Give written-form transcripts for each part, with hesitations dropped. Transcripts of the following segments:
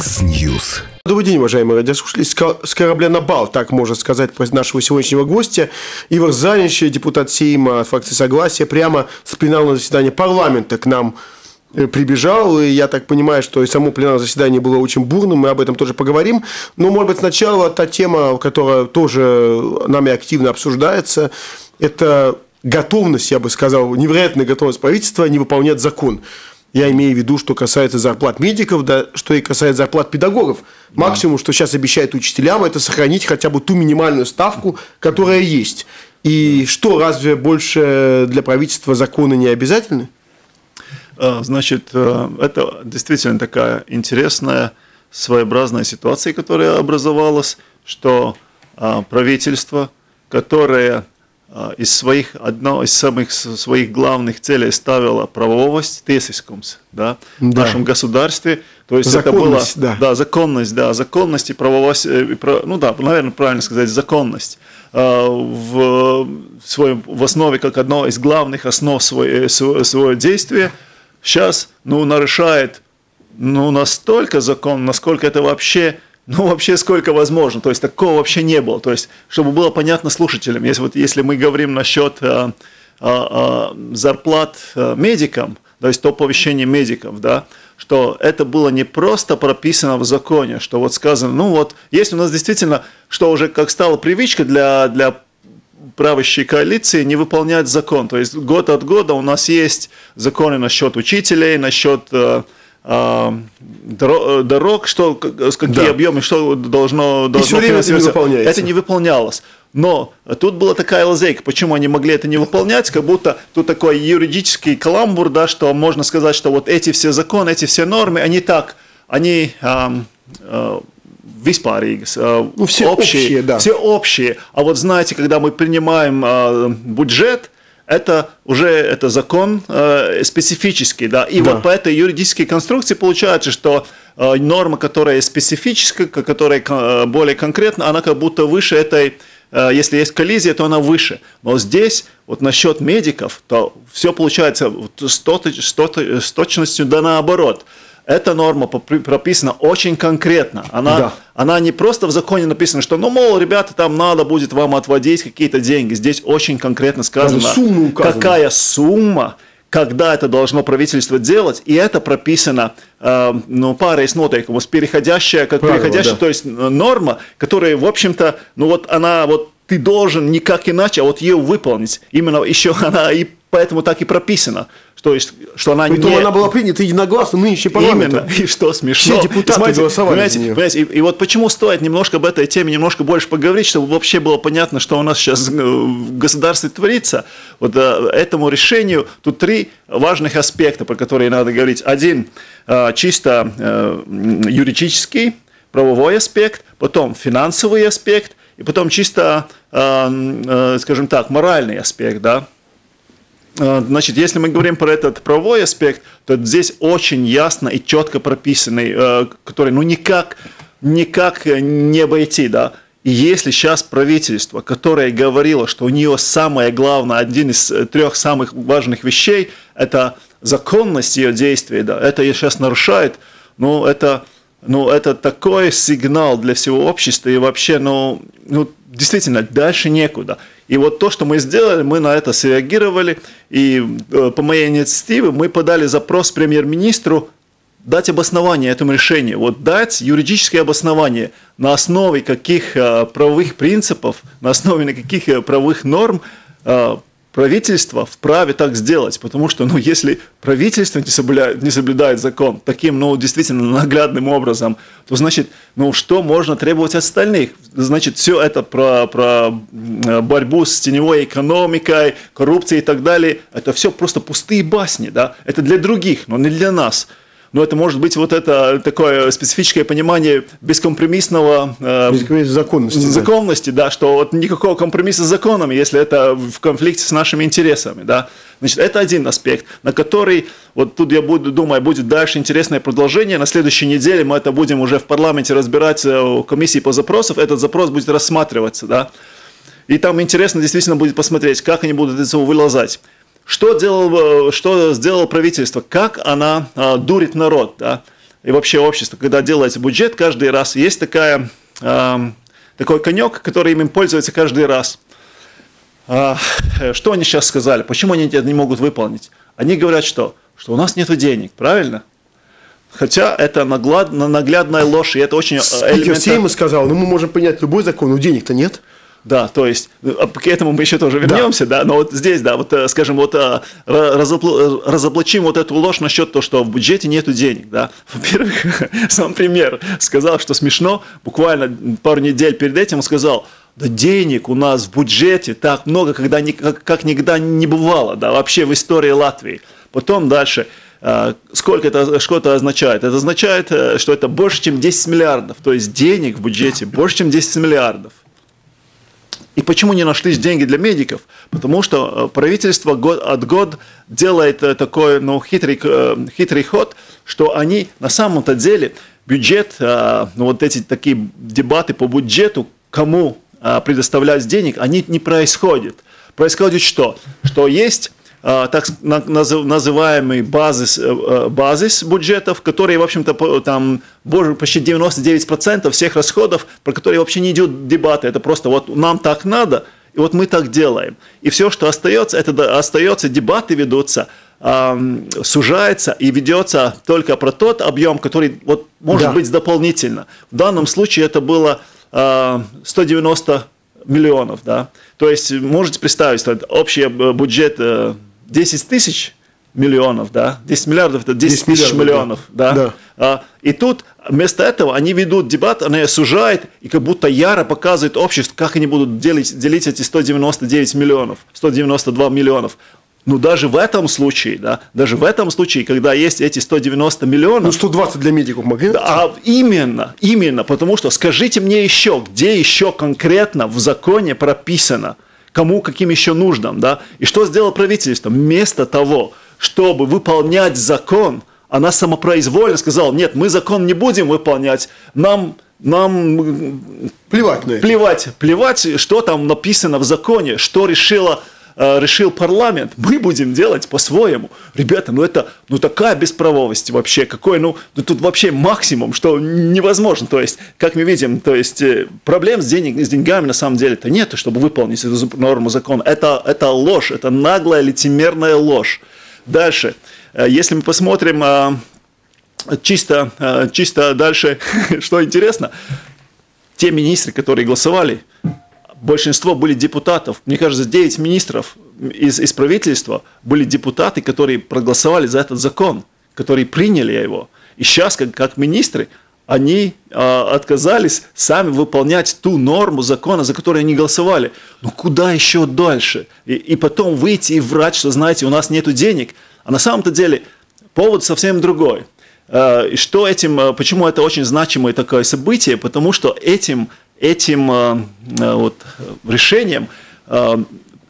Mixnews. Добрый день, уважаемые радиослушатели. С корабля на бал, так можно сказать, про нашего сегодняшнего гостя. Ивар Зариньш, депутат Сейма от фракции «Согласие», прямо с пленарного заседания парламента к нам прибежал. И я так понимаю, что и само пленарное заседание было очень бурным, мы об этом тоже поговорим. Но, может быть, сначала та тема, которая тоже нами активно обсуждается, это готовность, я бы сказал, невероятная готовность правительства не выполнять закон. Я имею в виду, что касается зарплат медиков, да, что и касается зарплат педагогов. Максимум, что сейчас обещают учителям, это сохранить хотя бы ту минимальную ставку, которая есть. И что, разве больше для правительства законы не обязательны? Значит, это действительно такая интересная, своеобразная ситуация, которая образовалась, что правительство, которое одной из самых своих главных целей ставила правовость, тесискумс, да, в нашем государстве. То есть законность, это была законность и правовость, ну да, наверное, правильно сказать, законность в основе, как одно из главных основ своего действия, сейчас, ну, нарушает, ну, настолько закон, насколько это вообще... Ну, вообще, сколько возможно. То есть, такого вообще не было. То есть, чтобы было понятно слушателям, если мы говорим насчет зарплат медикам, то есть, то повышение медиков, да, что это было не просто прописано в законе, что вот сказано, ну вот, есть у нас действительно, что уже как стала привычка для правящей коалиции не выполнять закон. То есть, год от года у нас есть законы насчет учителей, насчет... дорог, что, какие объемы, что должно финансироваться. Это не выполнялось. Но тут была такая лазейка, почему они могли это не выполнять, как будто тут такой юридический каламбур, да, что можно сказать, что вот эти все законы, эти все нормы, они общие. А вот знаете, когда мы принимаем бюджет, Это уже закон специфический, да, и вот по этой юридической конструкции получается, что норма, которая специфическая, которая более конкретна, она как будто выше этой, если есть коллизия, то она выше. Но здесь вот насчет медиков, то все получается с точностью да наоборот. Эта норма прописана очень конкретно. Она не просто в законе написана, что, ну, мол, ребята, там надо будет вам отводить какие-то деньги. Здесь очень конкретно сказано, какая сумма, когда это должно правительство делать. И это прописано, ну, парой с нотейком, переходящая, то есть норма, которая, в общем-то, ну, вот она, вот ты должен никак иначе, а вот ее выполнить. Именно еще она и поэтому так и прописано, что она не... она была принята единогласно нынешним парламентом. Именно, и что смешно. Все депутаты голосовали за нее. И вот почему стоит немножко об этой теме, немножко больше поговорить, чтобы вообще было понятно, что у нас сейчас в государстве творится. Вот этому решению тут три важных аспекта, про которые надо говорить. Один чисто юридический, правовой аспект, потом финансовый аспект, и потом чисто, скажем так, моральный аспект, да. Значит, если мы говорим про этот правовой аспект, то здесь очень ясно и четко прописанный, который, ну, никак не обойти, да. И если сейчас правительство, которое говорило, что у нее самое главное, один из трех самых важных вещей, это законность ее действий, да, это ее сейчас нарушает, ну, это такой сигнал для всего общества и вообще, ну, действительно, дальше некуда. И вот то, что мы сделали, мы на это среагировали, и по моей инициативе мы подали запрос премьер-министру дать обоснование этому решению, вот дать юридическое обоснование, на основе каких правовых принципов, на основе каких правовых норм правительство вправе так сделать, потому что, ну, если правительство не соблюдает закон таким, ну, действительно наглядным образом, то, значит, ну, что можно требовать от остальных? Значит, все это про борьбу с теневой экономикой, коррупцией и так далее, это все просто пустые басни, да, это для других, но не для нас. Но это может быть вот это такое специфическое понимание бескомпромиссного законности, да, что вот никакого компромисса с законами, если это в конфликте с нашими интересами, да. Значит, это один аспект, на который, вот тут я думаю, будет дальше интересное продолжение. На следующей неделе мы это будем уже в парламенте разбирать в комиссии по запросам, этот запрос будет рассматриваться, да. И там интересно действительно будет посмотреть, как они будут из этого вылазать. Что сделало правительство? Как она дурит народ? Да? и вообще общество, когда делается бюджет, каждый раз есть такой конек, который им пользуется каждый раз. Что они сейчас сказали? Почему они это не могут выполнить? Они говорят, что у нас нет денег, правильно? Хотя это наглядная ложь, и это очень элементарно. Сейма сказал, мы можем принять любой закон, но денег-то нет. Да, то есть, к этому мы еще тоже вернемся, да, но вот здесь, да, вот, скажем, вот разоблачим вот эту ложь насчет того, что в бюджете нету денег, да. Во-первых, сам премьер сказал, что смешно, буквально пару недель перед этим он сказал, да денег у нас в бюджете так много, как никогда не бывало, да, вообще в истории Латвии. Потом дальше, сколько это что-то означает? Это означает, что это больше, чем 10 миллиардов, то есть денег в бюджете больше, чем 10 миллиардов. И почему не нашлись деньги для медиков? Потому что правительство год от года делает такой хитрый ход, что они на самом-то деле бюджет, вот эти такие дебаты по бюджету, кому предоставлять денег, они не происходят. Происходит что? Что есть так называемый базис бюджетов, которые, в общем-то, там, почти 99% всех расходов, про которые вообще не идут дебаты. Это просто вот нам так надо, и вот мы так делаем. И все, что остается, это остается, дебаты ведутся, сужается и ведется только про тот объем, который вот, может быть дополнительно. В данном случае это было 190 миллионов. Да? То есть, можете представить, что общий бюджет... 10 тысяч миллионов, да, 10 миллиардов, это 10 тысяч миллионов, да. И тут вместо этого они ведут дебат, она сужает, и как будто яро показывает обществу, как они будут делить эти 199 миллионов, 192 миллионов. Ну, даже в этом случае, да, даже в этом случае, когда есть эти 190 миллионов... Ну, 120 для медиков могли? А именно, потому что скажите мне еще, где еще конкретно в законе прописано, кому каким еще нужным, да? И что сделало правительство? Вместо того, чтобы выполнять закон, она самопроизвольно сказала, нет, мы закон не будем выполнять, нам плевать на это. Плевать, что там написано в законе, что решил парламент, мы будем делать по-своему. Ребята, ну такая бесправовость вообще, тут вообще максимум, что невозможно. То есть, как мы видим, то есть, проблем с деньгами на самом деле-то нет, чтобы выполнить эту норму закона. Это ложь, это наглая лицемерная ложь. Дальше, если мы посмотрим чисто дальше, что интересно, те министры, которые голосовали, большинство были депутатов, мне кажется, 9 министров из правительства были депутаты, которые проголосовали за этот закон, которые приняли его. И сейчас, как министры, они отказались сами выполнять ту норму закона, за которую они голосовали. Ну куда еще дальше? И потом выйти и врать, что, знаете, у нас нет денег. А на самом-то деле повод совсем другой. Почему это очень значимое такое событие? Потому что этим вот решением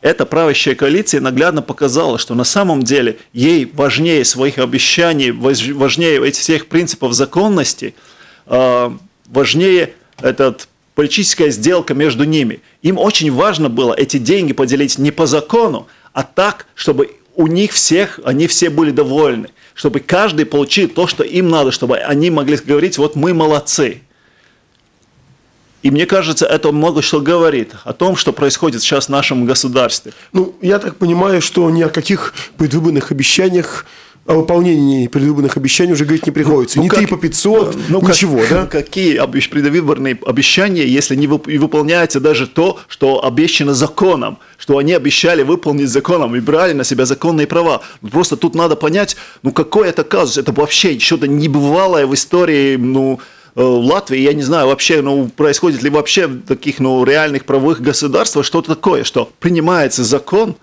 эта правящая коалиция наглядно показала, что на самом деле ей важнее своих обещаний, важнее этих всех принципов законности, важнее политическая сделка между ними. Им очень важно было эти деньги поделить не по закону, а так, чтобы у них всех, они все были довольны, чтобы каждый получил то, что им надо, чтобы они могли говорить, вот мы молодцы. И мне кажется, это много что говорит о том, что происходит сейчас в нашем государстве. Ну, я так понимаю, что ни о каких предвыборных обещаниях, о выполнении предвыборных обещаний уже говорить не приходится. Ни 3 по 500, ничего, да? Какие предвыборные обещания, если не выполняется даже то, что обещано законом, что они обещали выполнить законом и брали на себя законные права. Просто тут надо понять, какой это казус, это вообще что-то небывалое в истории, в Латвии, я не знаю вообще, происходит ли вообще в таких, реальных правовых государствах что-то такое, что принимается закон,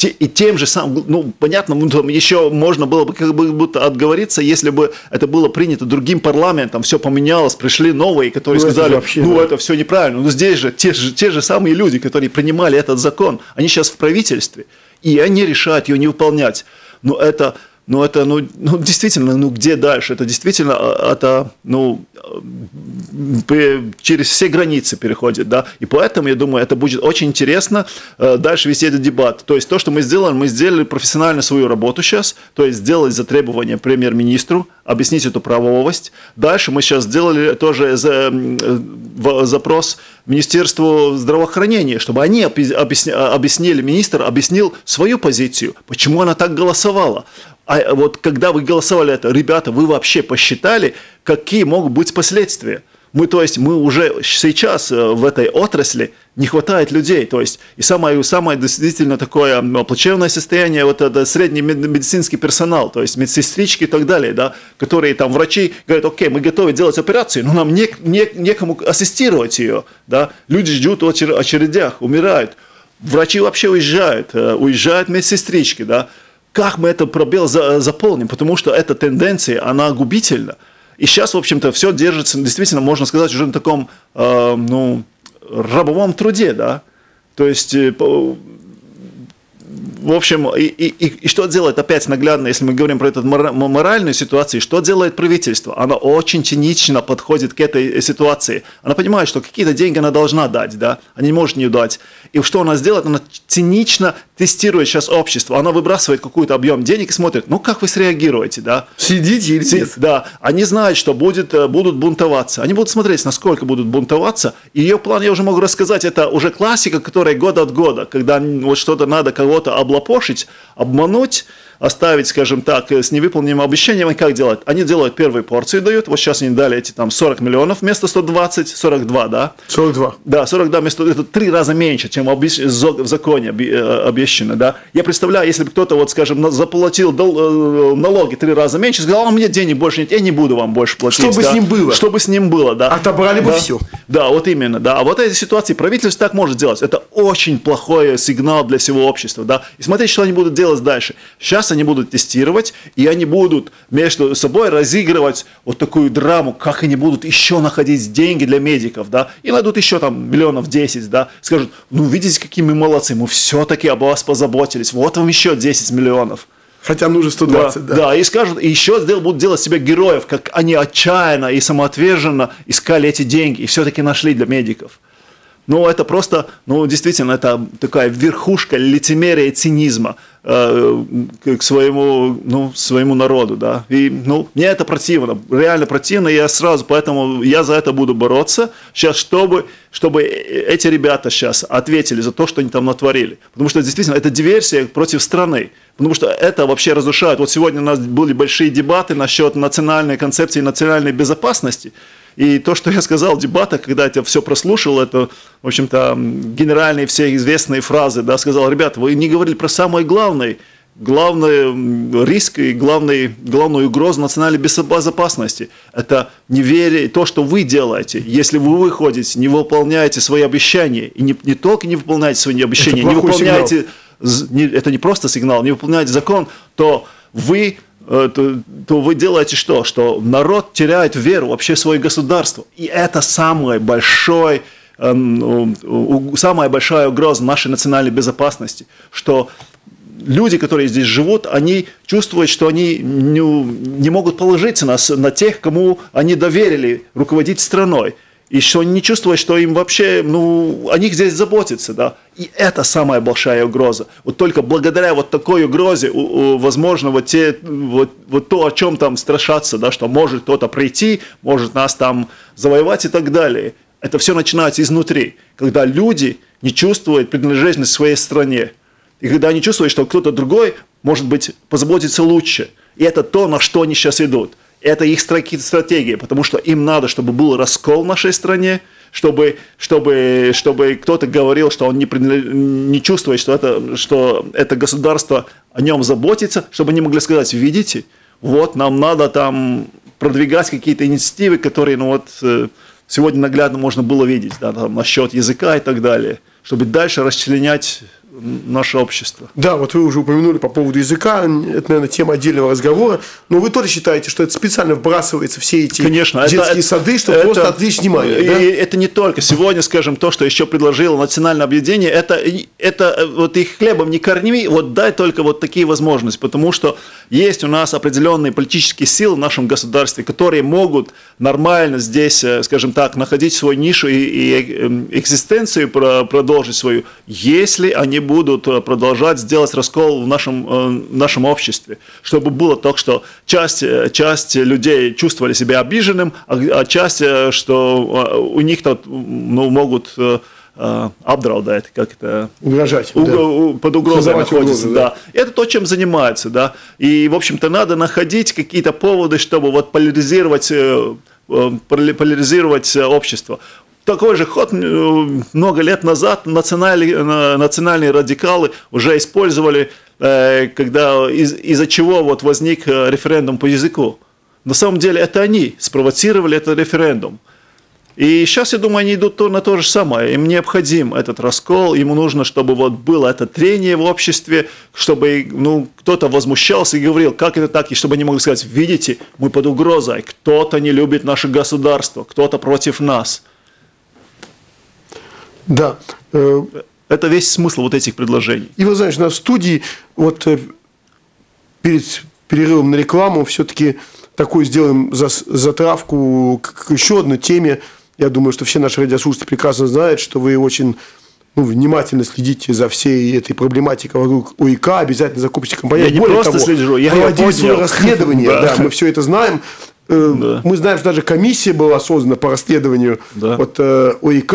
и тем же самым, понятно, еще можно было бы как будто отговориться, если бы это было принято другим парламентом, все поменялось, пришли новые, которые сказали, это все неправильно, здесь же те же самые люди, которые принимали этот закон, они сейчас в правительстве, и они решают ее не выполнять, но это... Ну, это, ну, действительно, ну, где дальше? Это действительно, это, ну, через все границы переходит, да, и поэтому, я думаю, это будет очень интересно дальше вести этот дебат. То есть, то, что мы сделали профессионально свою работу сейчас, то есть, сделали за требования премьер-министру, объяснить эту правовость. Дальше мы сейчас сделали тоже запрос Министерству здравоохранения, чтобы они объяснили, министр объяснил свою позицию, почему она так голосовала. А вот когда вы голосовали это, ребята, вы вообще посчитали, какие могут быть последствия? То есть мы уже сейчас в этой отрасли не хватает людей. То есть и самое действительно такое плачевное состояние, вот это средний медицинский персонал, то есть медсестрички и так далее, да, которые там врачи говорят, окей, мы готовы делать операцию, но нам некому ассистировать ее, да, люди ждут в очередях, умирают, врачи вообще уезжают медсестрички, да. Как мы этот пробел заполним, потому что эта тенденция, она губительна. И сейчас, в общем-то, все держится, действительно, можно сказать, уже на таком, ну, рабовом труде, да. То есть, в общем, и что делает, опять наглядно, если мы говорим про эту моральную ситуацию, что делает правительство? Оно очень цинично подходит к этой ситуации. Она понимает, что какие-то деньги она должна дать, да, она не может не дать. И что она сделает? Она цинично тестирует сейчас общество. Она выбрасывает какой-то объем денег и смотрит, ну как вы среагируете, да? Сидите или нет? Да. Они знают, что будут бунтоваться. Они будут смотреть, насколько будут бунтоваться. И ее план, я уже могу рассказать, это уже классика, которая год от года, когда вот что-то надо кого-то облапошить, обмануть, оставить, скажем так, с невыполнимым обещанием. И как делают? Они делают первые порции, дают. Вот сейчас они дали эти там 40 миллионов вместо 120, 42, да? 42. Да, 42 вместо... Это 3 раза меньше, чем в законе обещано, да? Я представляю, если бы кто-то, вот, скажем, заплатил налоги 3 раза меньше, сказал, а мне денег больше нет, я не буду вам больше платить. Что бы с ним было. Что бы с ним было, да. Отобрали бы все. Да, вот именно, да. А вот эти ситуации правительство так может делать. Это очень плохой сигнал для всего общества, да? И смотрите, что они будут делать дальше. Сейчас они будут тестировать, и они будут между собой разыгрывать вот такую драму, как они будут еще находить деньги для медиков, да, и найдут еще там 10 миллионов, да, скажут, ну, видите, какие мы молодцы, мы все-таки об вас позаботились, вот вам еще 10 миллионов. Хотя нужно 120, да. Да, и скажут, и еще будут делать себе героев, как они отчаянно и самоотверженно искали эти деньги, и все-таки нашли для медиков. Ну, это просто, ну, действительно, это такая верхушка лицемерия и цинизма к своему, ну, своему народу, да. И, ну, мне это противно, реально противно, и я сразу, поэтому я за это буду бороться сейчас, чтобы эти ребята сейчас ответили за то, что они там натворили. Потому что, действительно, это диверсия против страны. Потому что это вообще разрушает. Вот сегодня у нас были большие дебаты насчет национальной концепции национальной безопасности. И то, что я сказал в дебатах, когда я все прослушал, это, в общем-то, генеральные все известные фразы, да, сказал, ребята, вы не говорили про самое главное, главный риск и главную угрозу национальной безопасности. Это неверие, то, что вы делаете. Если вы выходите, не выполняете свои обещания, и не только не выполняете свои обещания, не выполняете, это не просто сигнал, не выполняете закон, то вы делаете что? Что народ теряет веру вообще в свое государство. И это самая большая угроза нашей национальной безопасности. Что люди, которые здесь живут, они чувствуют, что они не могут положиться на тех, кому они доверили руководить страной. И что они не чувствуют, что им вообще, ну, о них здесь заботятся, да. И это самая большая угроза. Вот только благодаря вот такой угрозе, возможно, вот то, о чем там страшаться, да, что может кто-то прийти, может нас там завоевать и так далее. Это все начинается изнутри, когда люди не чувствуют принадлежность своей стране. И когда они чувствуют, что кто-то другой, может быть, позаботится лучше. И это то, на что они сейчас идут. Это их стратегия, потому что им надо, чтобы был раскол в нашей стране, чтобы кто-то говорил, что он не чувствует, что это государство о нем заботится, чтобы они могли сказать, видите, вот нам надо там продвигать какие-то инициативы, которые, ну вот, сегодня наглядно можно было видеть, да, там, насчет языка и так далее, чтобы дальше расчленять наше общество. Да, вот вы уже упомянули по поводу языка, это, наверное, тема отдельного разговора, но вы тоже считаете, что это специально вбрасывается все эти детские сады, чтобы просто отвлечь внимание? И, да? Это не только. Сегодня, скажем, то, что еще предложило национальное объединение, это вот их хлебом не корми, вот дай только вот такие возможности, потому что есть у нас определенные политические силы в нашем государстве, которые могут нормально здесь, скажем так, находить свою нишу и экзистенцию продолжить свою, если они будут продолжать сделать раскол в нашем обществе, чтобы было так, что часть людей чувствовали себя обиженным, а часть, что у них -то, ну, могут обдраудать, как это... Угрожать. Под угрозой находится. Да. Это то, чем занимается. Да. И, в общем-то, надо находить какие-то поводы, чтобы вот поляризировать общество. Такой же ход много лет назад национальные радикалы уже использовали, когда из-за чего вот возник референдум по языку. На самом деле это они спровоцировали этот референдум. И сейчас, я думаю, они идут на то же самое. Им необходим этот раскол, ему нужно, чтобы вот было это трение в обществе, чтобы кто-то возмущался и говорил, как это так, и чтобы они могли сказать, видите, мы под угрозой, кто-то не любит наше государство, кто-то против нас. Да. Это весь смысл вот этих предложений. И вы знаете, на студии вот перед перерывом на рекламу все-таки такую сделаем затравку к еще одной теме. Я думаю, что все наши радиослушатели прекрасно знают, что вы очень внимательно следите за всей этой проблематикой вокруг ОИК, обязательно закупите компоненты. Я не просто слежу, я проводили свое расследование, да, мы все это знаем. Мы знаем, что даже комиссия была создана по расследованию от ОИК.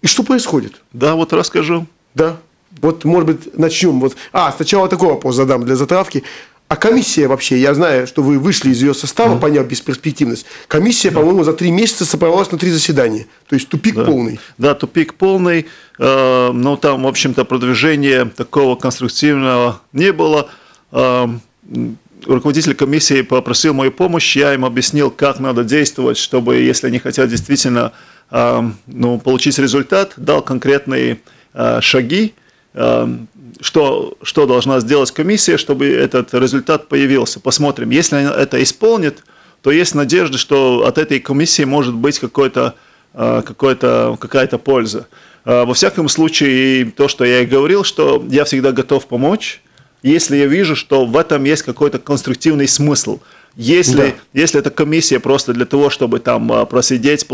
И что происходит? Да, вот расскажу. Да, вот, может быть, начнем. Вот. Сначала такой вопрос задам для затравки. А комиссия вообще, я знаю, что вы вышли из ее состава, поняв бесперспективность. Комиссия, по-моему, за 3 месяца собралась на 3 заседания. То есть тупик полный. Да, тупик полный. Но там, в общем-то, продвижения такого конструктивного не было. Руководитель комиссии попросил мою помощь. Я им объяснил, как надо действовать, чтобы, если они хотят действительно получить результат, дал конкретные шаги, что должна сделать комиссия, чтобы этот результат появился. Посмотрим. Если она это исполнит, то есть надежда, что от этой комиссии может быть какая-то польза. Во всяком случае, то, что я и говорил, что я всегда готов помочь, если я вижу, что в этом есть какой-то конструктивный смысл. Если эта комиссия просто для того, чтобы там просидеть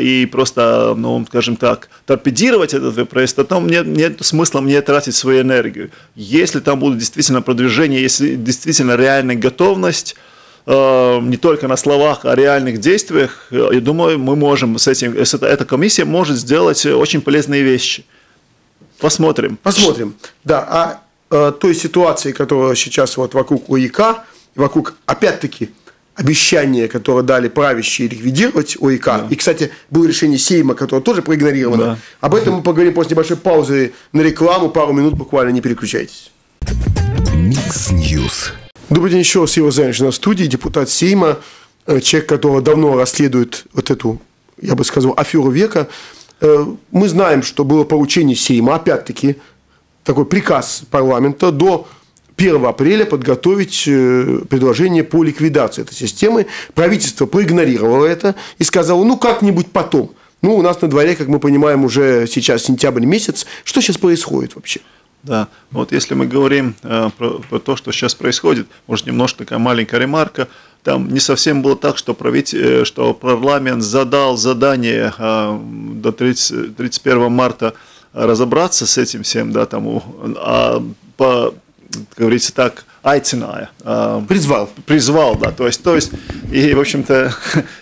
и просто, скажем так, торпедировать этот вопрос, то там нет смысла мне тратить свою энергию. Если там будет действительно продвижение, если действительно реальная готовность, не только на словах, а реальных действиях, я думаю, мы можем эта комиссия может сделать очень полезные вещи. Посмотрим. Посмотрим. Да, той ситуации, которая сейчас вот вокруг ОИК, вокруг, опять-таки, обещания, которые дали правящие ликвидировать ОИК. Да. И, кстати, было решение Сейма, которое тоже проигнорировано. Да. Об этом мы поговорим после небольшой паузы на рекламу. Пару минут буквально, не переключайтесь. Mixnews. Добрый день еще раз, Ивар Зариньш на студии, депутат Сейма, человек, которого давно расследует вот эту, я бы сказал, аферу века. Мы знаем, что было поручение Сейма, опять-таки, такой приказ парламента до 1 апреля подготовить предложение по ликвидации этой системы. Правительство проигнорировало это и сказало, как-нибудь потом. У нас на дворе, как мы понимаем, уже сейчас сентябрь месяц. Что сейчас происходит вообще? Да, вот если мы говорим про то, что сейчас происходит, может, немножко такая маленькая ремарка. Там не совсем было так, что парламент задал задание до 31 марта разобраться с этим всем, да, как говорится так, айценая. Призвал, да. То есть, и, в общем-то,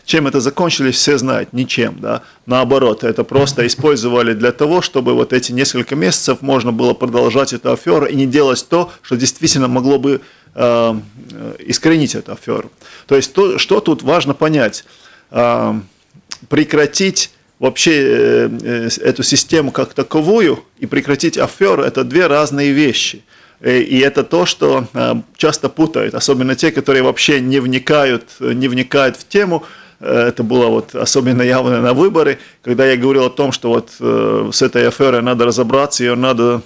чем это закончилось, все знают, ничем, да. Наоборот, это просто использовали для того, чтобы вот эти несколько месяцев можно было продолжать эту аферу и не делать то, что действительно могло бы искоренить эту аферу. То есть, что тут важно понять? Прекратить вообще эту систему как таковую и прекратить аферу – это две разные вещи. И это то, что часто путают, особенно те, которые вообще не вникают в тему, Это было вот особенно явно на выборы, когда я говорил о том, что вот с этой аферой надо разобраться, ее надо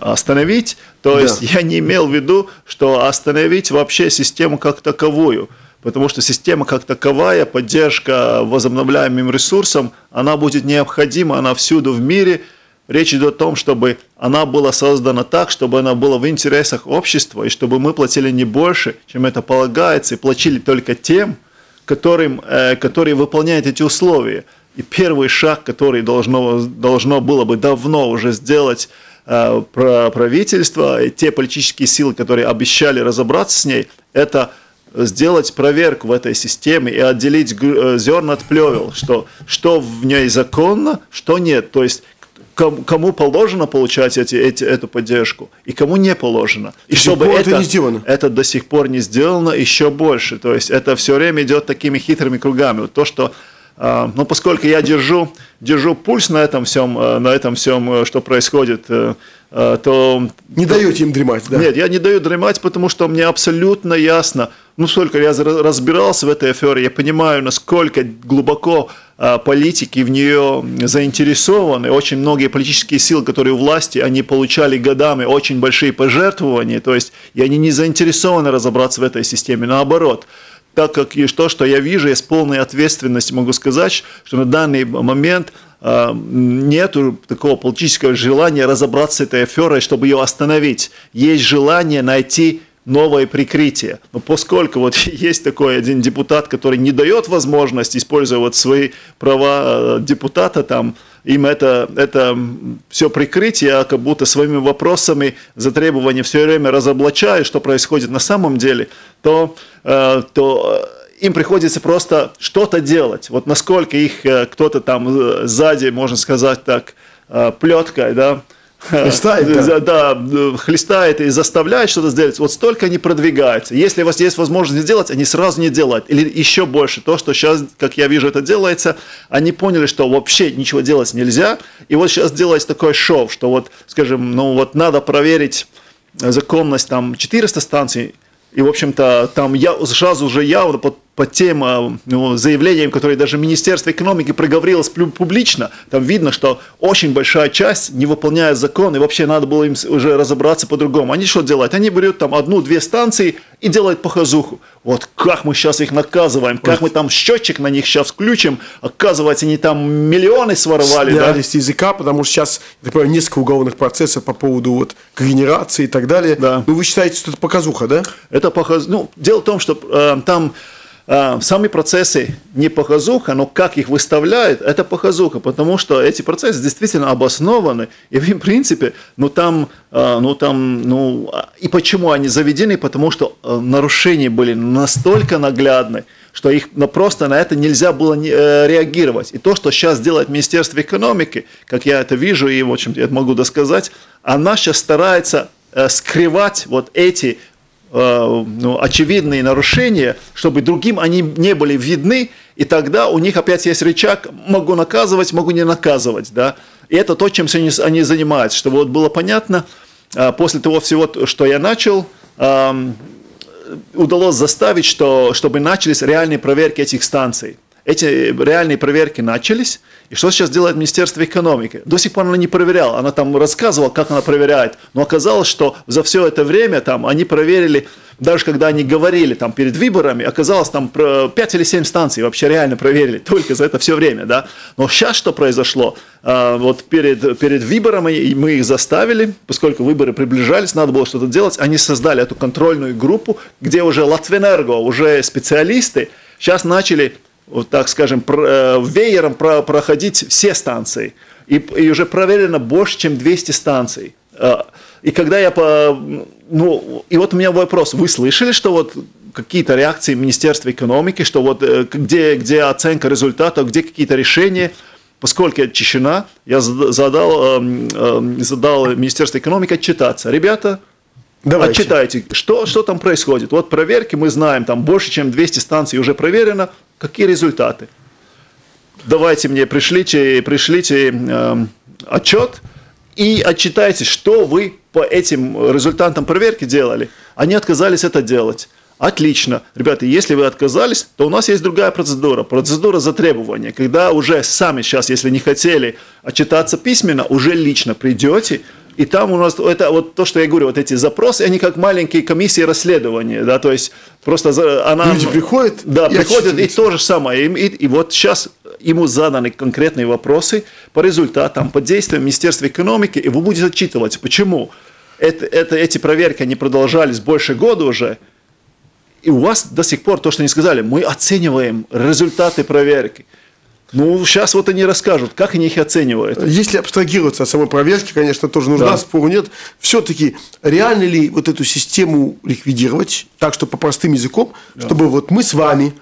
остановить. То есть я не имел в виду, что остановить вообще систему как таковую. Потому что система как таковая, поддержка возобновляемым ресурсам, она будет необходима, она всюду в мире. Речь идет о том, чтобы она была создана так, чтобы она была в интересах общества, и чтобы мы платили не больше, чем это полагается, и платили только тем, которые выполняют эти условия. И первый шаг, который должно было бы давно уже сделать правительство, и те политические силы, которые обещали разобраться с ней, это сделать проверку в этой системе и отделить зерна от плевел, что в ней законно, что нет. То есть кому положено получать эту поддержку и кому не положено. И чтобы это до сих пор не сделано, еще больше. То есть это все время идет такими хитрыми кругами. Вот то, что, ну, поскольку я держу пульс на этом всем, что происходит, то... Не даете им дремать, да? Нет, я не даю дремать, потому что мне абсолютно ясно, ну, сколько я разбирался в этой афере, я понимаю, насколько глубоко политики в нее заинтересованы. Очень многие политические силы, которые у власти, они получали годами очень большие пожертвования, то есть и они не заинтересованы разобраться в этой системе, наоборот. Так как и то, что я вижу, я с полной ответственностью могу сказать, что на данный момент нет такого политического желания разобраться с этой аферой, чтобы ее остановить. Есть желание найти новое прикрытие. Но поскольку вот есть такой один депутат, который не дает возможность использовать свои права депутата, там, им это все прикрытие, как будто своими вопросами, затребованиями все время разоблачая, что происходит на самом деле, то им приходится просто что-то делать. Вот насколько их кто-то там сзади, можно сказать так, плеткой, да, хлестает и заставляет что-то сделать, вот столько они продвигаются. Если у вас есть возможность сделать, они сразу не делают. Или еще больше, то, что сейчас, как я вижу, это делается, они поняли, что вообще ничего делать нельзя. И вот сейчас делается такое шоу, что вот, скажем, ну вот надо проверить законность там 400 станций, и, в общем-то, там сразу же явно по тем заявлениям, которые даже Министерство экономики проговорилось публично, там видно, что очень большая часть не выполняет закон, и вообще надо было им уже разобраться по-другому. Они что делают? Они берут там 1-2 станции и делают показуху. Вот как мы сейчас их наказываем, как мы там счетчик на них сейчас включим, оказывается, они там миллионы своровали. Снялись да? языка, потому что сейчас, например, несколько уголовных процессов по поводу вот генерации и так далее. Да. Ну, вы считаете, что это показуха, да? Это показуха. Ну, дело в том, что там... Сами процессы не показуха, но как их выставляют, это показуха, потому что эти процессы действительно обоснованы, и в принципе, и почему они заведены, потому что нарушения были настолько наглядны, что их просто на это нельзя было реагировать. И то, что сейчас делает Министерство экономики, как я это вижу и, в общем-то, я могу досказать, она сейчас старается скрывать вот эти очевидные нарушения, чтобы другим они не были видны, и тогда у них опять есть рычаг «могу наказывать, могу не наказывать». Да? И это то, чем они занимаются. Чтобы вот было понятно, после того всего, что я начал, удалось заставить, чтобы начались реальные проверки этих станций. Эти реальные проверки начались, и что сейчас делает Министерство экономики? До сих пор она не проверяла, она там рассказывала, как она проверяет, но оказалось, что за все это время там они проверили, даже когда они говорили там перед выборами, оказалось там 5 или 7 станций вообще реально проверили, только за это все время, да. Но сейчас что произошло? Вот перед выборами мы их заставили, поскольку выборы приближались, надо было что-то делать, они создали эту контрольную группу, где уже Латвенерго, уже специалисты, сейчас начали... вот так скажем, веером проходить все станции. И уже проверено больше, чем 200 станций. И когда я... И вот у меня вопрос. Вы слышали, что вот какие-то реакции Министерства экономики, что вот где оценка результатов, где какие-то решения? Поскольку это тишина, я задал Министерству экономики отчитаться. Ребята... Давайте. Отчитайте, что там происходит. Вот проверки мы знаем, там больше, чем 200 станций уже проверено. Какие результаты? Давайте мне пришлите отчет и отчитайте, что вы по этим результатам проверки делали. Они отказались это делать. Отлично. Ребята, если вы отказались, то у нас есть другая процедура. Процедура затребования, когда уже сами сейчас, если не хотели отчитаться письменно, уже лично придете. И там у нас, это вот то, что я говорю, вот эти запросы, они как маленькие комиссии расследования, да, то есть просто она... Люди приходят, да, приходят, и то же самое. И вот сейчас ему заданы конкретные вопросы по результатам, по действиям Министерства экономики, и вы будете отчитываться. Почему? Эти проверки, они продолжались больше года уже, и у вас до сих пор то, что они сказали, мы оцениваем результаты проверки. Ну, сейчас вот они расскажут, как они их оценивают. Если абстрагироваться от самой проверки, конечно, тоже нужна, да, спору нет. Все-таки реально ли вот эту систему ликвидировать, так что по простым языком, да, чтобы вот мы с вами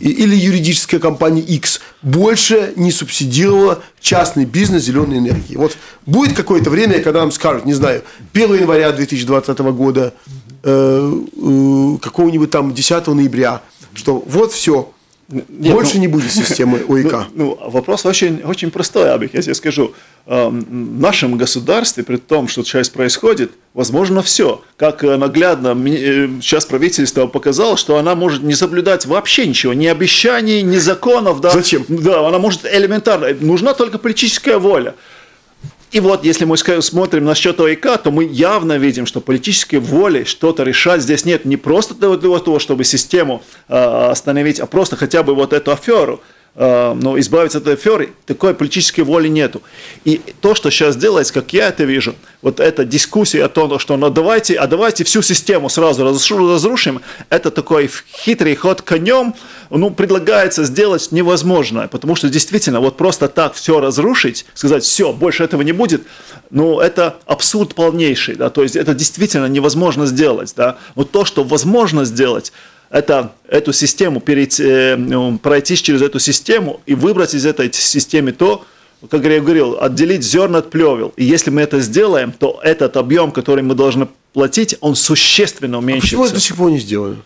или юридическая компания X больше не субсидировала частный бизнес зеленой энергии. Вот будет какое-то время, когда нам скажут, не знаю, 1 января 2020 года, какого-нибудь там 10 ноября, что вот все. Нет, больше не будет системы ОИК. Вопрос очень, очень простой, Абик, я тебе скажу. В нашем государстве, при том, что сейчас происходит, возможно все. Как наглядно сейчас правительство показало, что она может не соблюдать вообще ничего, ни обещаний, ни законов. Да? Зачем? Да, она может элементарно. Нужна только политическая воля. И вот, если мы смотрим насчет ОИК, то мы явно видим, что политической воли что-то решать здесь нет. Не просто для того, чтобы систему остановить, а просто хотя бы вот эту аферу. Но избавиться от этой аферы, такой политической воли нету. И то, что сейчас делается, как я это вижу, вот эта дискуссия о том, что ну, давайте всю систему сразу разрушим, это такой хитрый ход конем, ну, предлагается сделать невозможное, потому что действительно вот просто так все разрушить, сказать, все, больше этого не будет, ну, это абсурд полнейший, да, то есть это действительно невозможно сделать, да, но то, что возможно сделать, это эту систему, пройти через эту систему и выбрать из этой системы то, как я говорил, отделить зерна от плевел. И если мы это сделаем, то этот объем, который мы должны платить, он существенно уменьшится. А почему я до сих пор не сделаю?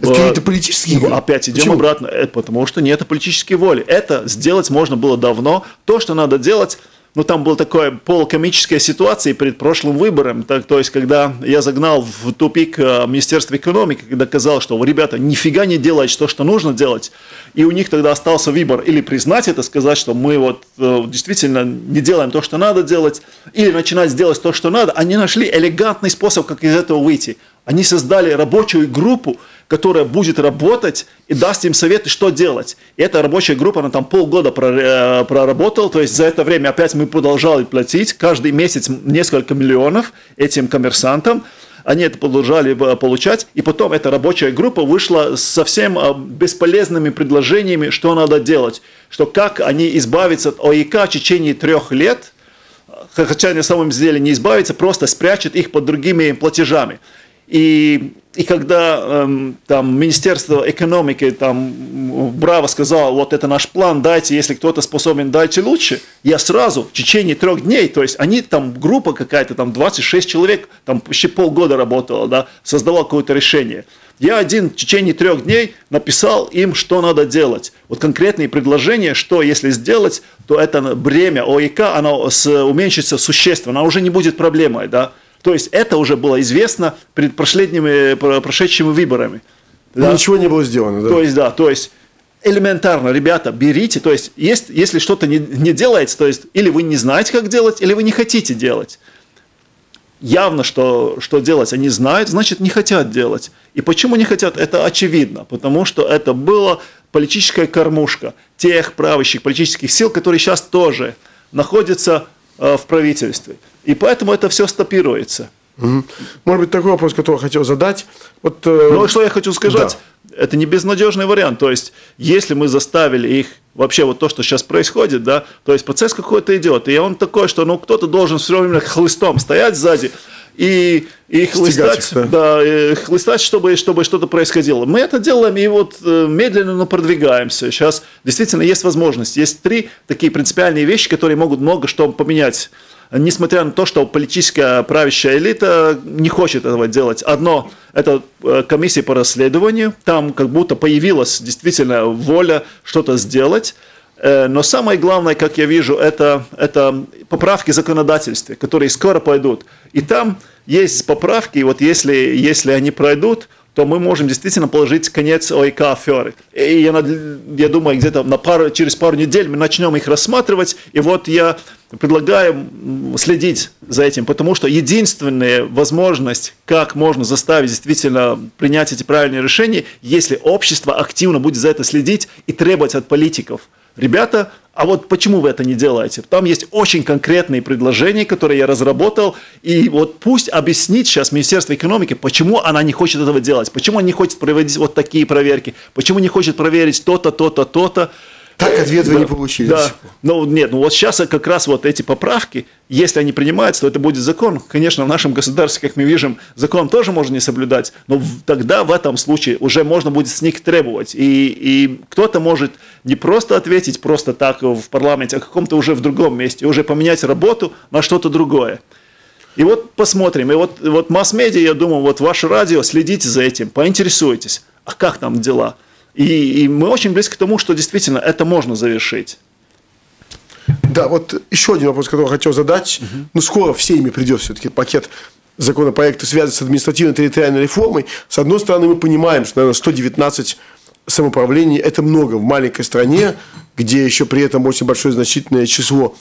Это какие-то политические воли. Опять идем почему? Обратно, это потому что нет политической воли. Это сделать можно было давно. То, что надо делать... Ну, там была такая полукомическая ситуация перед прошлым выбором, то есть, когда я загнал в тупик Министерство экономики, когда казалось, что, ребята, нифига не делаете то, что нужно делать, и у них тогда остался выбор или признать это, сказать, что мы вот действительно не делаем то, что надо делать, или начинать делать то, что надо, они нашли элегантный способ, как из этого выйти. Они создали рабочую группу, которая будет работать и даст им советы, что делать. И эта рабочая группа, она там полгода проработала, то есть за это время опять мы продолжали платить каждый месяц несколько миллионов этим коммерсантам. Они это продолжали получать, и потом эта рабочая группа вышла с совсем бесполезными предложениями, что надо делать, что как они избавятся от ОИК в течение 3 лет, хотя на самом деле не избавятся, просто спрячут их под другими платежами. И когда там Министерство экономики там браво сказало, вот это наш план, дайте, если кто-то способен, дайте лучше, я сразу в течение 3 дней, то есть они там, группа какая-то, там 26 человек, там почти полгода работала, да, создавал какое-то решение. Я один в течение 3 дней написал им, что надо делать. Вот конкретные предложения, что если сделать, то это бремя ОИК, оно уменьшится существенно, оно уже не будет проблемой, да. То есть это уже было известно перед прошедшими выборами. Да? Ничего не было сделано, да? То есть, да, то есть элементарно, ребята, берите, то есть, если что-то не делается, то есть или вы не знаете, как делать, или вы не хотите делать. Явно, что делать они знают, значит, не хотят делать. И почему не хотят, это очевидно, потому что это была политическая кормушка тех правящих политических сил, которые сейчас тоже находятся в правительстве. И поэтому это все стопируется. Угу. Может быть, такой вопрос, который я хотел задать. Вот, ну, что я хочу сказать, да, это не безнадежный вариант. То есть, если мы заставили их, вообще вот то, что сейчас происходит, да, то есть процесс какой-то идет, и он такой, что ну, кто-то должен все время хлыстом стоять сзади и хлыстать, да, и хлыстать, чтобы что-то происходило. Мы это делаем и вот медленно, но продвигаемся. Сейчас действительно есть возможность. Есть 3 такие принципиальные вещи, которые могут много что поменять. Несмотря на то, что политическая правящая элита не хочет этого делать. Одно – это комиссия по расследованию. Там как будто появилась действительно воля что-то сделать. Но самое главное, как я вижу, это поправки в законодательстве, которые скоро пойдут. И там есть поправки, вот если они пройдут, то мы можем действительно положить конец ОИК-аферы. И я думаю, где-то через пару недель мы начнем их рассматривать, и вот я предлагаю следить за этим, потому что единственная возможность, как можно заставить действительно принять эти правильные решения, если общество активно будет за это следить и требовать от политиков: ребята, а вот почему вы это не делаете? Там есть очень конкретные предложения, которые я разработал, и вот пусть объяснит сейчас Министерство экономики, почему она не хочет этого делать, почему она не хочет проводить вот такие проверки, почему не хочет проверить то-то, то-то, то-то. Так ответ вы не получили. Да. Ну, нет, ну вот сейчас как раз вот эти поправки, если они принимаются, то это будет закон. Конечно, в нашем государстве, как мы видим, закон тоже можно не соблюдать, но тогда в этом случае уже можно будет с них требовать. И кто-то может не просто ответить просто так в парламенте, а в каком-то уже в другом месте, уже поменять работу на что-то другое. И вот посмотрим. И вот масс-медиа, я думаю, вот ваше радио, следите за этим, поинтересуйтесь, а как там дела? И мы очень близки к тому, что действительно это можно завершить. Да, вот еще один вопрос, который я хотел задать. Ну, скоро в Сейме придет все-таки пакет законопроектов, связанных с административно-территориальной реформой. С одной стороны, мы понимаем, что, наверное, 119 самоуправлений – это много в маленькой стране, где еще при этом очень большое значительное число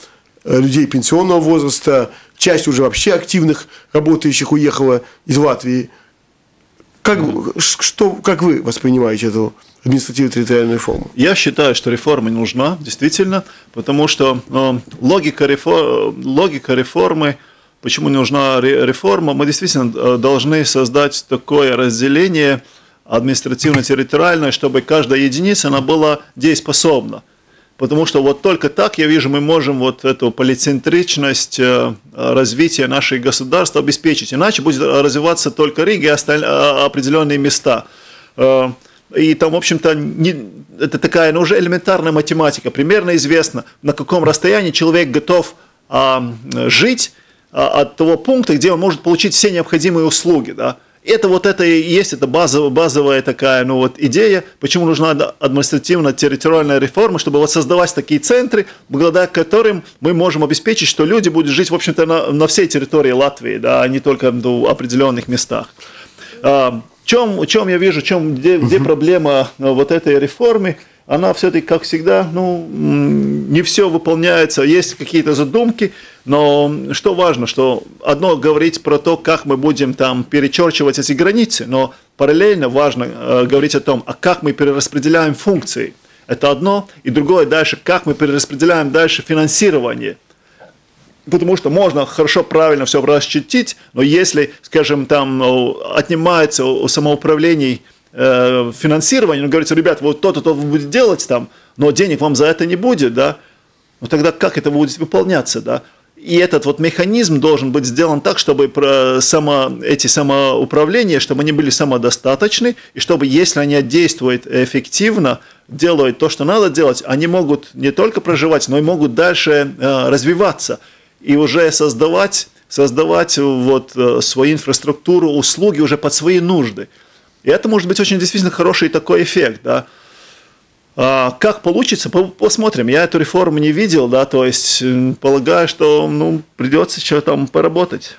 людей пенсионного возраста, часть уже вообще активных работающих уехала из Латвии. Как вы воспринимаете эту административно-территориальную реформу? Я считаю, что реформа нужна, действительно, потому что логика реформы, почему нужна реформа, мы действительно должны создать такое разделение административно-территориальное, чтобы каждая единица она была дееспособна. Потому что вот только так, я вижу, мы можем вот эту полицентричность развития наших государств обеспечить. Иначе будет развиваться только Рига и определенные места. И там, в общем-то, это такая, ну, уже элементарная математика. Примерно известно, на каком расстоянии человек готов жить от того пункта, где он может получить все необходимые услуги, да? Это вот это и есть, это базовая такая, ну вот, идея, почему нужна административно-территориальная реформа, чтобы вот создавать такие центры, благодаря которым мы можем обеспечить, что люди будут жить, в общем-то, на всей территории Латвии, да, а не только в определенных местах. В чем я вижу, где проблема вот этой реформы? Она все-таки, как всегда, ну, не все выполняется, есть какие-то задумки, но что важно, что одно говорить про то, как мы будем там перечерчивать эти границы, но параллельно важно говорить о том, а как мы перераспределяем функции, это одно, и другое дальше, как мы перераспределяем дальше финансирование. Потому что можно хорошо, правильно все расчертить, но если, скажем, там отнимается у самоуправлений финансирование, ну, говорится, ребят, вот то-то вы будете делать там, но денег вам за это не будет, да, ну, тогда как это будет выполняться, да, и этот вот механизм должен быть сделан так, чтобы эти самоуправления, чтобы они были самодостаточны, и чтобы, если они действуют эффективно, делают то, что надо делать, они могут не только проживать, но и могут дальше развиваться, и уже создавать вот свою инфраструктуру, услуги уже под свои нужды. И это может быть очень действительно хороший такой эффект, да. Как получится, посмотрим. Я эту реформу не видел, да, то есть полагаю, что, ну, придется еще там поработать.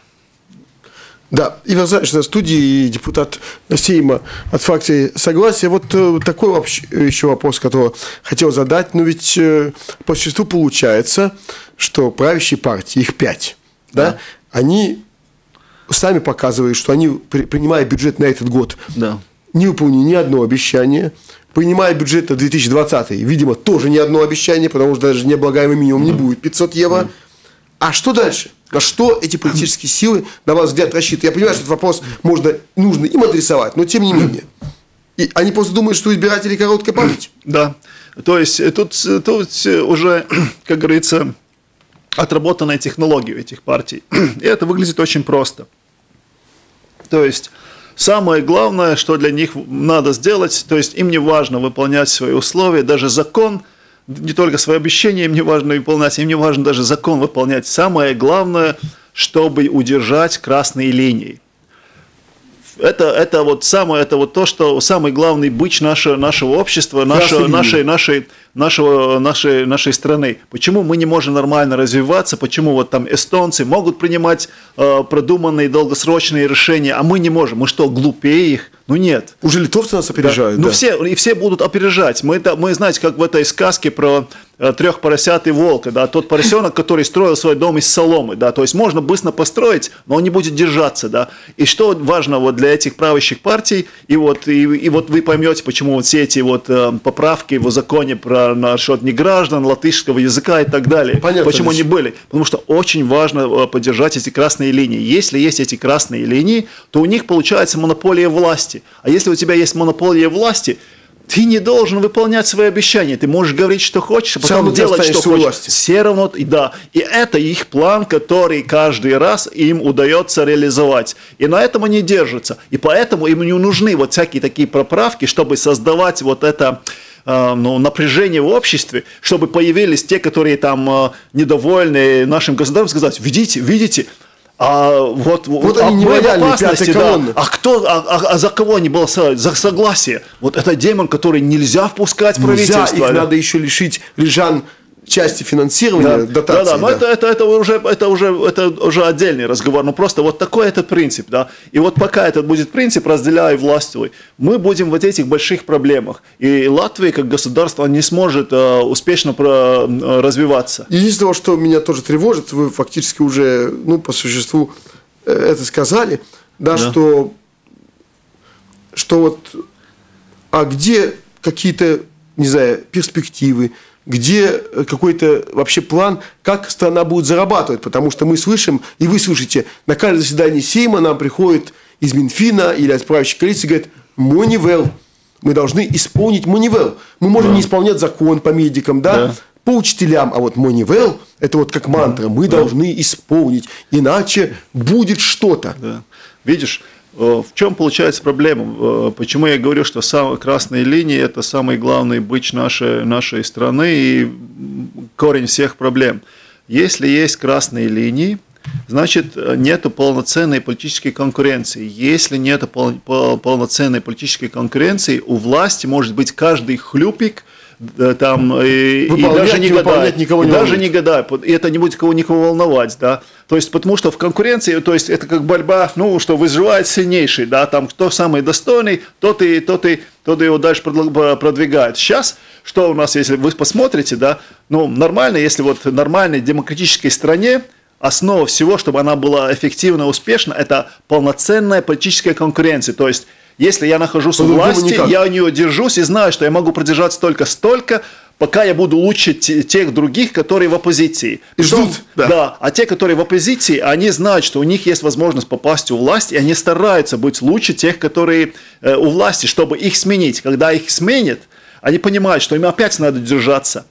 Да, Ивар Зариньш на студии, депутат Сейма от фракции «Согласие». Вот такой вообще еще вопрос, который хотел задать. Но ведь по существу получается, что правящие партии, их 5, да, они сами показывают, что они, принимая бюджет на этот год, не выполнили ни одно обещание. Принимая бюджет на 2020, видимо, тоже ни одно обещание, потому что даже необлагаемый минимум не будет 500 евро. А что дальше? На что эти политические силы, на ваш взгляд, рассчитывают? Я понимаю, что этот вопрос нужно им адресовать, но тем не менее. И они просто думают, что у избирателей короткая память. Да. То есть тут уже, как говорится, отработанная технология этих партий. И это выглядит очень просто. То есть самое главное, что для них надо сделать, то есть им не важно выполнять свои условия, даже закон, не только свои обещания им не важно выполнять, им не важно даже закон выполнять. Самое главное, чтобы удержать красные линии. Это вот то, что самый главный быч нашего общества, нашей нашей страны. Почему мы не можем нормально развиваться? Почему вот там эстонцы могут принимать продуманные долгосрочные решения, а мы не можем? Мы что, глупее их? Ну нет. Уже литовцы нас опережают. Да. Ну да. Все будут опережать. Мы, знаете, как в этой сказке про трех поросят и волка, да, тот поросенок, который строил свой дом из соломы, да, то есть можно быстро построить, но он не будет держаться, да, и что важно вот для этих правящих партий, и вот вы поймете, почему вот все эти вот поправки в законе про насчет неграждан, латышского языка и так далее, понятно, почему они были, потому что очень важно поддержать эти красные линии, если есть эти красные линии, то у них получается монополия власти, а если у тебя есть монополия власти, ты не должен выполнять свои обещания. Ты можешь говорить, что хочешь, а потом делать, что хочешь. Все равно, да. И это их план, который каждый раз им удается реализовать. И на этом они держатся. И поэтому им не нужны вот всякие такие поправки, чтобы создавать вот это... Ну, напряжение в обществе, чтобы появились те, которые там недовольны нашим государством, сказать, видите, а вот они не опасности, да. А за кого они голосовали? За согласие. Вот это демон, который нельзя впускать в правительство. Их надо еще лишить рижан части финансирования, да. Дотации. Да. Но да. Это уже отдельный разговор. Но просто вот такой это принцип, да. И вот пока этот будет принцип, разделяй власть, мы будем в этих больших проблемах. И Латвия как государство не сможет успешно развиваться. Единственное, что меня тоже тревожит, вы фактически уже, ну, по существу это сказали, да. Что вот, а где какие-то, не знаю, перспективы, где какой-то вообще план, как страна будет зарабатывать, потому что мы слышим, и вы слышите, на каждое заседание Сейма нам приходит из Минфина или от правящей коалиции, говорит, Монивэлл, мы должны исполнить Монивэлл. Мы можем не исполнять закон по медикам, да, по учителям, а вот Монивэлл, это вот как мантра, мы должны исполнить, иначе будет что-то. Да. Видишь, в чем получается проблема? Почему я говорю, что красные линии – это самый главный бич нашей страны и корень всех проблем. Если есть красные линии, значит, нет полноценной политической конкуренции. Если нет полноценной политической конкуренции, у власти может быть каждый хлюпик, там, и даже не гадай, и это не будет никого волновать, да. То есть, потому что в конкуренции, то есть, это как борьба, ну, что выживает сильнейший, да, там, кто самый достойный, тот и его дальше продвигает. Сейчас, что у нас, если вы посмотрите, да, ну, нормально, если вот в нормальной демократической стране основа всего, чтобы она была эффективна, успешна, это полноценная политическая конкуренция, то есть, если я нахожусь в власти, я у нее держусь и знаю, что я могу продержаться столько, пока я буду лучше тех других, которые в оппозиции. И ждут. Да. А те, которые в оппозиции, они знают, что у них есть возможность попасть у власти, и они стараются быть лучше тех, которые у власти, чтобы их сменить. Когда их сменят, они понимают, что им опять надо держаться.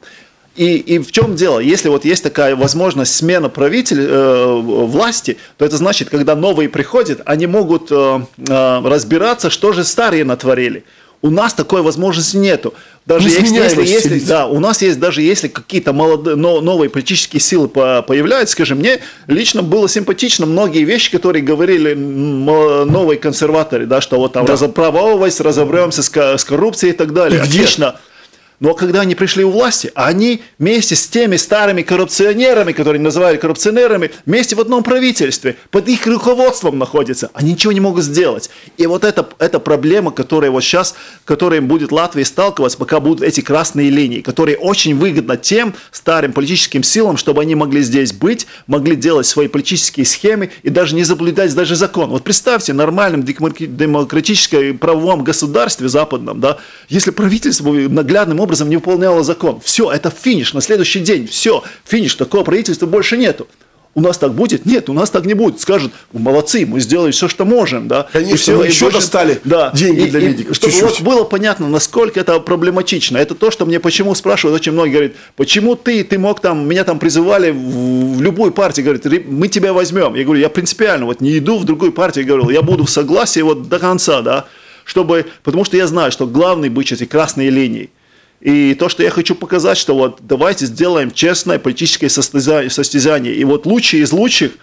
И в чем дело? Если вот есть такая возможность смена власти, то это значит, когда новые приходят, они могут разбираться, что же старые натворили. У нас такой возможности нету. Даже если какие-то новые политические силы появляются, скажем, мне лично было симпатично многие вещи, которые говорили новые консерваторы, да, что вот там разобремся с коррупцией и так далее. И отлично. Но когда они пришли у власти, они вместе с теми старыми коррупционерами, которые называли коррупционерами, вместе в одном правительстве, под их руководством находятся. Они ничего не могут сделать. И вот это проблема, которая вот сейчас, которой будет Латвия сталкиваться, пока будут эти красные линии, которые очень выгодно тем старым политическим силам, чтобы они могли здесь быть, могли делать свои политические схемы и даже не соблюдать даже закон. Вот представьте, в нормальном демократическом правовом государстве западном, да, если правительство наглядным образом не выполняла закон. Все, это финиш на следующий день. Все, финиш, такого правительства больше нету. У нас так будет? Нет, у нас так не будет. Скажут, молодцы, мы сделали все, что можем. Да. Конечно, и все, мы еще достали деньги для медиков. Чтобы вот было понятно, насколько это проблематично. Это то, что мне почему спрашивают, очень многие говорят, почему ты мог там, меня там призывали в любую партию, говорят, мы тебя возьмем. Я говорю, я принципиально вот не иду в другую партию, я говорил, я буду в согласии вот до конца, да, чтобы, потому что я знаю, что главный бич эти красные линии. И то, что я хочу показать, что вот давайте сделаем честное политическое состязание. И вот лучшие из лучших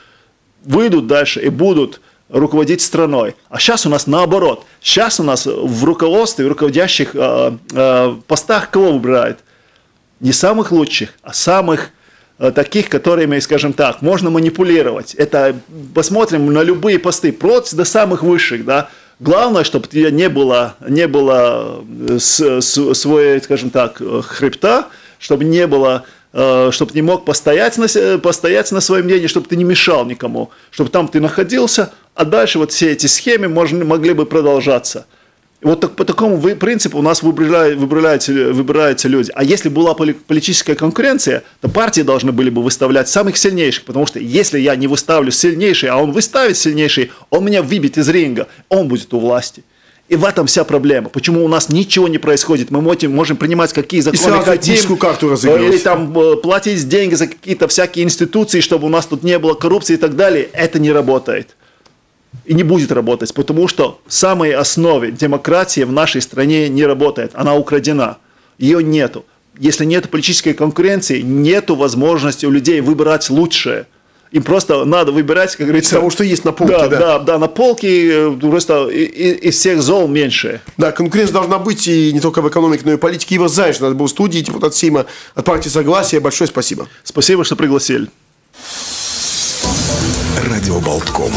выйдут дальше и будут руководить страной. А сейчас у нас наоборот. Сейчас у нас в руководстве, в руководящих постах кого выбирают? не самых лучших, а самых таких, которыми, скажем так, можно манипулировать. Это посмотрим на любые посты, до самых высших, да. Главное, чтобы не было своей, скажем так, хребта, чтобы не было, чтобы не мог постоять на своем мнении, чтобы ты не мешал никому, чтобы там ты находился, а дальше вот все эти схемы могли бы продолжаться. Вот так, по такому принципу у нас выбираются люди. А если была политическая конкуренция, то партии должны были бы выставлять самых сильнейших, потому что если я не выставлю сильнейший, а он выставит сильнейший, он меня выбьет из ринга, он будет у власти. И в этом вся проблема. Почему у нас ничего не происходит? Мы можем принимать какие законы хотим, карту или там платить деньги за какие-то всякие институции, чтобы у нас тут не было коррупции и так далее. Это не работает. И не будет работать, потому что в самой основе демократии в нашей стране не работает. Она украдена. Ее нету. Если нет политической конкуренции, нету возможности у людей выбирать лучшее. Им просто надо выбирать, как говорится... Потому что есть на полке, да. Да, на полке просто из всех зол меньше. Да, конкуренция должна быть и не только в экономике, но и в политике. Ивар Зариньш, у нас был в студии, депутат Сейма от партии «Согласие». Большое спасибо. Спасибо, что пригласили. Радио Baltkom.